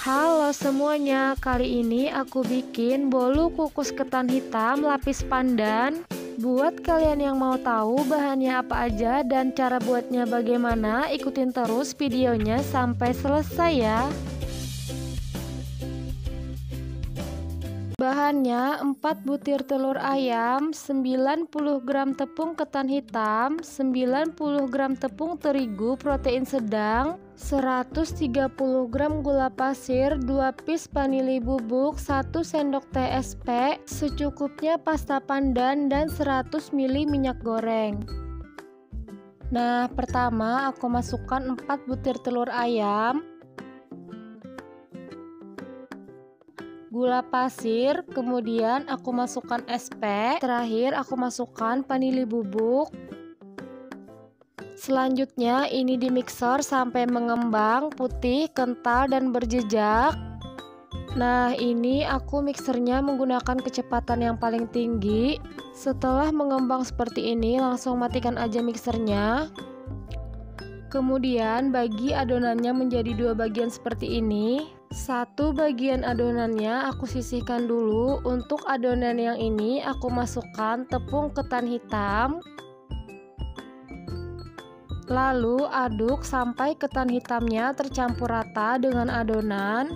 Halo semuanya, kali ini aku bikin bolu kukus ketan hitam lapis pandan. Buat kalian yang mau tahu bahannya apa aja dan cara buatnya bagaimana, ikutin terus videonya sampai selesai ya. Bahannya 4 butir telur ayam, 90 gram tepung ketan hitam, 90 gram tepung terigu protein sedang, 130 gram gula pasir, 2 pis vanili bubuk, 1 sendok teh SP, secukupnya pasta pandan, dan 100 ml minyak goreng. Nah, pertama aku masukkan 4 butir telur ayam, gula pasir, kemudian aku masukkan SP, terakhir aku masukkan vanili bubuk. Selanjutnya ini dimixer sampai mengembang, putih, kental, dan berjejak. Nah, ini aku mixernya menggunakan kecepatan yang paling tinggi. Setelah mengembang seperti ini, langsung matikan aja mixernya. Kemudian bagi adonannya menjadi dua bagian seperti ini. Satu bagian adonannya aku sisihkan dulu. Untuk adonan yang ini aku masukkan tepung ketan hitam. Lalu aduk sampai ketan hitamnya tercampur rata dengan adonan.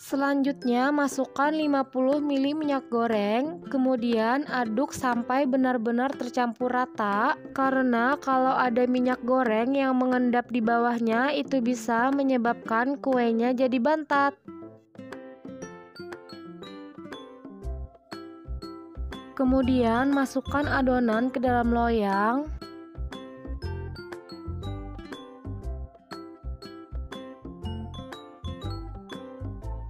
Selanjutnya masukkan 50 ml minyak goreng, kemudian aduk sampai benar-benar tercampur rata, karena kalau ada minyak goreng yang mengendap di bawahnya itu bisa menyebabkan kuenya jadi bantat. Kemudian masukkan adonan ke dalam loyang.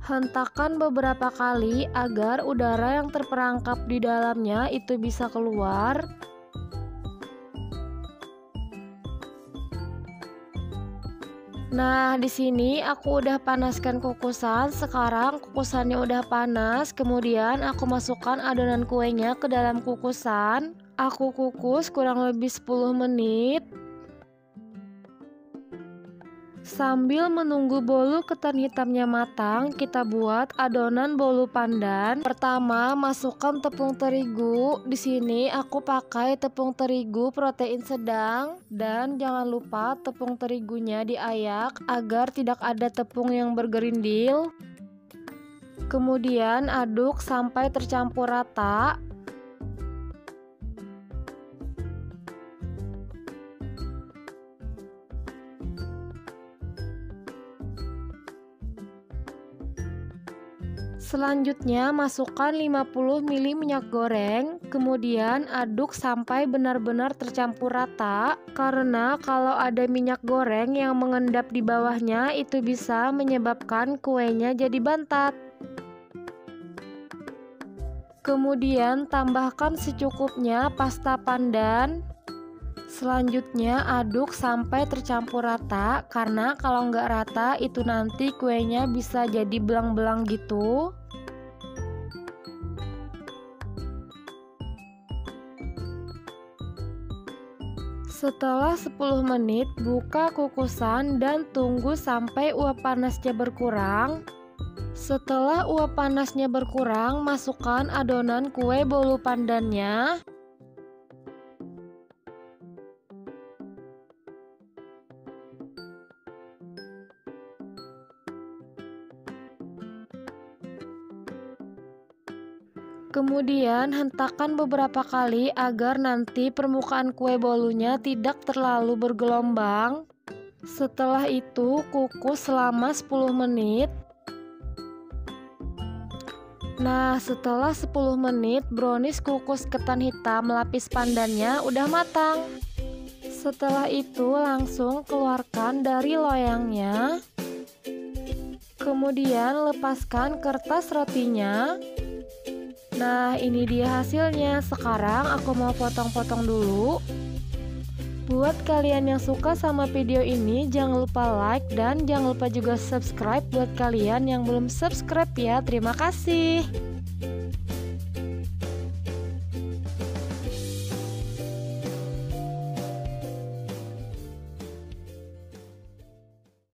Hentakan beberapa kali agar udara yang terperangkap di dalamnya itu bisa keluar. Nah, di sini aku udah panaskan kukusan. Sekarang kukusannya udah panas, kemudian aku masukkan adonan kuenya ke dalam kukusan. Aku kukus kurang lebih 10 menit. Sambil menunggu bolu ketan hitamnya matang, kita buat adonan bolu pandan. Pertama, masukkan tepung terigu. Di sini aku pakai tepung terigu protein sedang, dan jangan lupa tepung terigunya diayak agar tidak ada tepung yang bergerindil. Kemudian aduk sampai tercampur rata. Selanjutnya masukkan 50 ml minyak goreng, kemudian aduk sampai benar-benar tercampur rata, karena kalau ada minyak goreng yang mengendap di bawahnya itu bisa menyebabkan kuenya jadi bantat. Kemudian tambahkan secukupnya pasta pandan. Selanjutnya aduk sampai tercampur rata, karena kalau nggak rata itu nanti kuenya bisa jadi belang-belang gitu. Setelah 10 menit, buka kukusan dan tunggu sampai uap panasnya berkurang. Setelah uap panasnya berkurang, masukkan adonan kue bolu pandannya. Kemudian hentakan beberapa kali agar nanti permukaan kue bolunya tidak terlalu bergelombang. Setelah itu kukus selama 10 menit. Nah, setelah 10 menit brownies kukus ketan hitam lapis pandannya udah matang. Setelah itu langsung keluarkan dari loyangnya. Kemudian lepaskan kertas rotinya. Nah, ini dia hasilnya. Sekarang aku mau potong-potong dulu. Buat kalian yang suka sama video ini, jangan lupa like dan jangan lupa juga subscribe buat kalian yang belum subscribe ya. Terima kasih.